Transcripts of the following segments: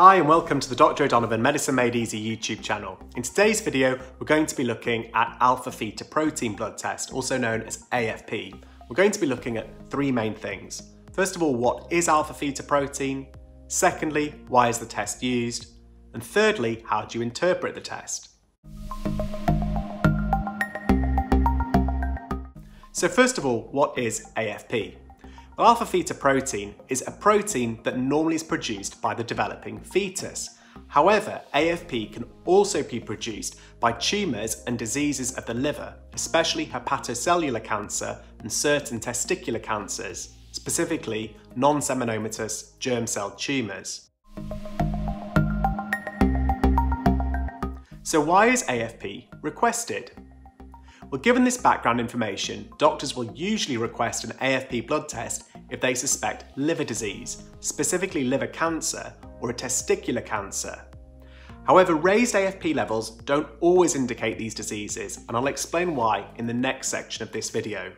Hi and welcome to the Dr. O'Donovan Medicine Made Easy YouTube channel. In today's video, we're going to be looking at alpha-fetoprotein blood test, also known as AFP. We're going to be looking at three main things. First of all, what is alpha-fetoprotein? Secondly, why is the test used? And thirdly, how do you interpret the test? So first of all, what is AFP? Well, alpha-fetoprotein is a protein that normally is produced by the developing fetus. However, AFP can also be produced by tumours and diseases of the liver, especially hepatocellular cancer and certain testicular cancers, specifically non-seminomatous germ cell tumours. So why is AFP requested? Well, given this background information, doctors will usually request an AFP blood test if they suspect liver disease, specifically liver cancer or a testicular cancer. However, raised AFP levels don't always indicate these diseases, and I'll explain why in the next section of this video.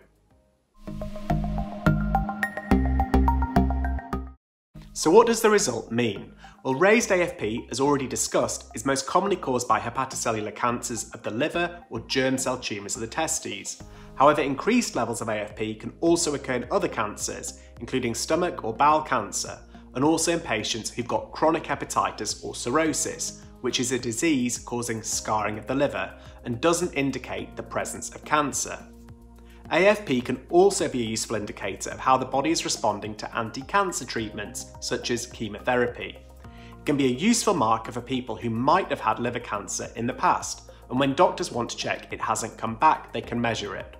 So what does the result mean? Well, raised AFP, as already discussed, is most commonly caused by hepatocellular cancers of the liver or germ cell tumours of the testes. However, increased levels of AFP can also occur in other cancers, including stomach or bowel cancer, and also in patients who've got chronic hepatitis or cirrhosis, which is a disease causing scarring of the liver and doesn't indicate the presence of cancer. AFP can also be a useful indicator of how the body is responding to anti-cancer treatments, such as chemotherapy. It can be a useful marker for people who might have had liver cancer in the past, and when doctors want to check it hasn't come back, they can measure it.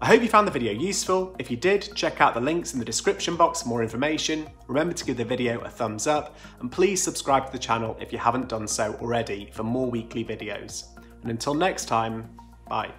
I hope you found the video useful. If you did, check out the links in the description box for more information. Remember to give the video a thumbs up, and please subscribe to the channel if you haven't done so already for more weekly videos. And until next time, bye.